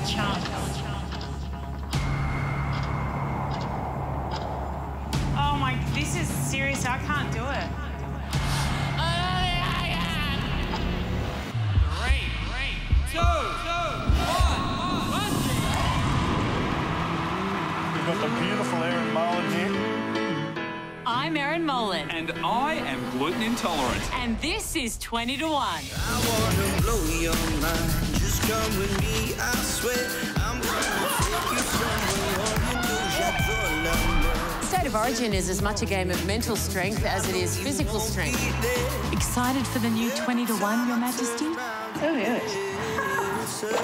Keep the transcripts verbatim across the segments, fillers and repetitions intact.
N R L chant. Oh my, this is serious, I can't do it. Three, two, one, one. We've got the beautiful Erin Molan here. I'm Erin Molan. And I am gluten intolerant. And this is twenty to one. I wanna blow your mind. Come with me, I swear, I'm gonna take you somewhere. All you do is your door. State of Origin is as much a game of mental strength as it is physical strength. Excited for the new twenty to one, Your Majesty? So good.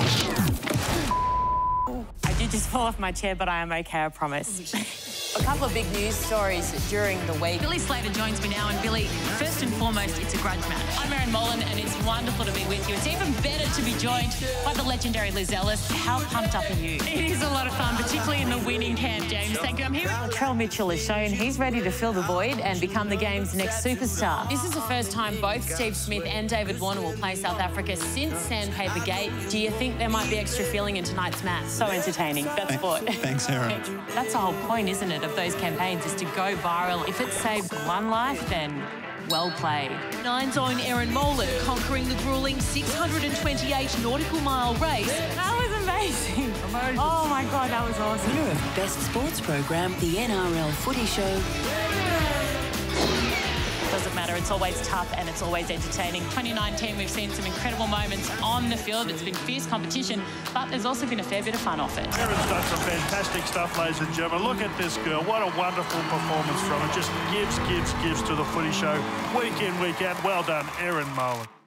I did just fall off my chair, but I am okay, I promise. A couple of big news stories during the week. Billy Slater joins me now, and Billy, first and foremost, it's a grudge match. I'm Erin Molan, and it's wonderful to be with you. It's even better to be joined by the legendary Liz Ellis. How pumped up are you? It is a lot of fun, particularly in the winning camp, James. Thank you. I'm here with Trell Mitchell has shown he's ready to fill the void and become the game's next superstar. This is the first time both Steve Smith and David Warner will play South Africa since Sandpaper Gate. Do you think there might be extra feeling in tonight's match? So entertaining. That's sport. Thanks, Erin. That's the whole point, isn't it, of those campaigns, is to go viral. If it saved one life, then well played. Nine's own Erin Molan conquering the gruelling six hundred twenty-eight nautical mile race. That was amazing. Oh my God, that was awesome. Winner of Best Sports Program, the N R L Footy Show. Doesn't matter, it's always tough and it's always entertaining. twenty nineteen, we've seen some incredible moments on the field. It's been fierce competition, but there's also been a fair bit of fun off it. Erin's done some fantastic stuff, ladies and gentlemen. Look at this girl, what a wonderful performance from her. Just gives, gives, gives to the footy show, week in, week out. Well done, Erin Molan.